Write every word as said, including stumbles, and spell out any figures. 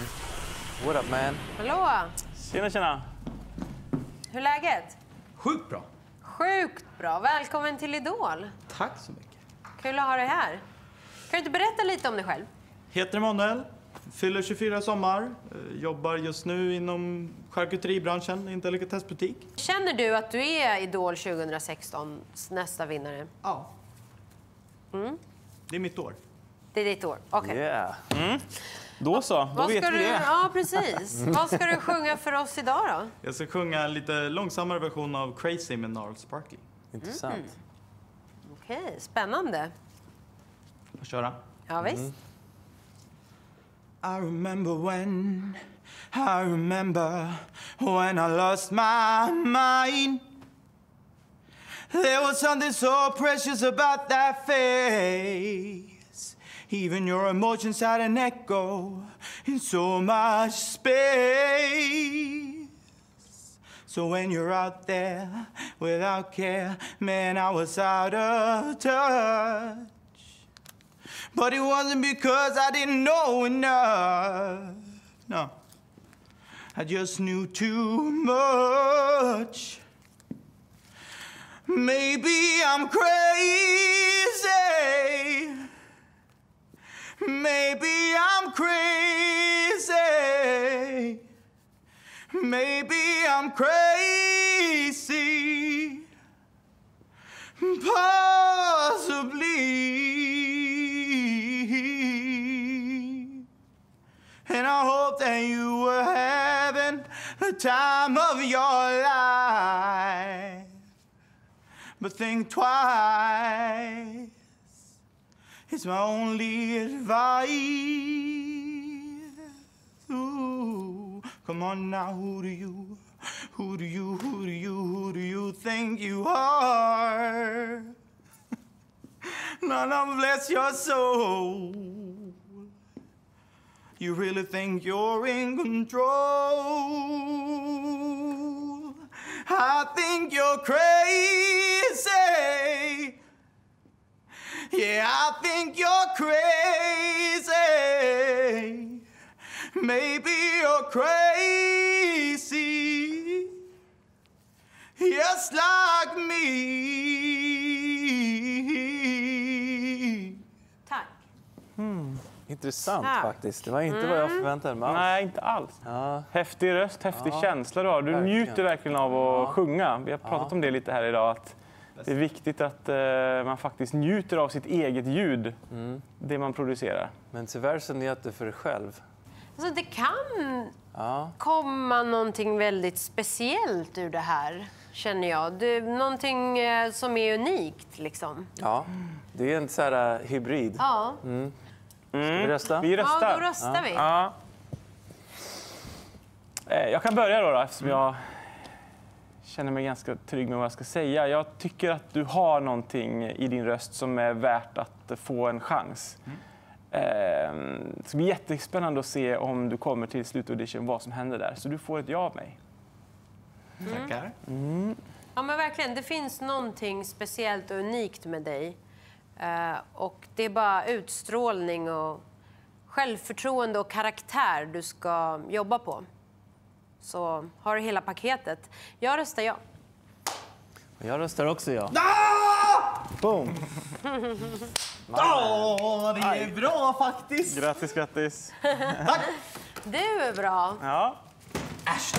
King. What up, man? Hallå! Tjena, tjena! Hur är läget? Sjukt bra! Sjukt bra! Välkommen till Idol! Tack så mycket! Kul att ha dig här. Kan du inte berätta lite om dig själv? Heter Emanuel, fyller tjugofyra sommar, jobbar just nu inom charkuteribranschen, inte lika testbutik. Känner du att du är Idol tjugo sexton nästa vinnare? Ja. Mm. Det är mitt år. Det är ditt år, okej. Okay. Yeah. Mm. Då så, då vet vi det. Ja, precis. Vad ska du sjunga för oss idag då? Jag ska sjunga en lite långsammare version av Crazy med Gnarles Barkley. Intressant. Mm. Okej, okay, spännande. Får köra. Ja, visst. Mm. I remember when, I remember when I lost my mind. There was something so precious about that face. Even your emotions had an echo in so much space. So when you're out there without care, man, I was out of touch. But it wasn't because I didn't know enough. No, I just knew too much. Maybe I'm crazy. Maybe I'm crazy. Maybe I'm crazy. Possibly. And I hope that you were having the time of your life. But think twice. It's my only advice. Ooh, come on now, who do you, who do you, who do you, who do you think you are? None of bless your soul. You really think you're in control? I think you're crazy. Yeah, I think you're crazy. Maybe you're crazy. Just like me. Tack. Hmm. Intressant ja. Faktiskt. Det var inte mm. vad jag förväntade mig alls. Nej, inte alls. Ja. Häftig röst, häftig ja. Känsla du har. Du verkligen. Njuter verkligen av att ja. Sjunga. Vi har pratat ja. Om det lite här idag. Att det är viktigt att eh, man faktiskt njuter av sitt eget ljud. Mm. Det man producerar. Men tyvärr så njuter för dig själv. Alltså det kan ja. Komma någonting väldigt speciellt ur det här, känner jag. Du, någonting eh, som är unikt liksom. Ja, det är en så här uh, hybrid. Ja. Mm. Mm. Vi röstar? Vi röstar. Ja, då röstar ja. Vi. Ja. Jag kan börja då, då eftersom mm. jag känner mig ganska trygg med vad jag ska säga. Jag tycker att du har någonting i din röst som är värt att få en chans. Mm. Eh, det ska bli jättespännande att se om du kommer till slutaudition vad som händer där. Så du får ett ja av mig. Mm. Tackar. Mm. Ja, men verkligen. Det finns någonting speciellt och unikt med dig. Uh, och det är bara utstrålning och självförtroende och karaktär du ska jobba på. Så har du hela paketet. Jag röstar ja. Jag röstar också ja. Ah! Boom! Åh, det är bra faktiskt! Grattis, grattis! Tack! Du är bra! Ja. Äsch!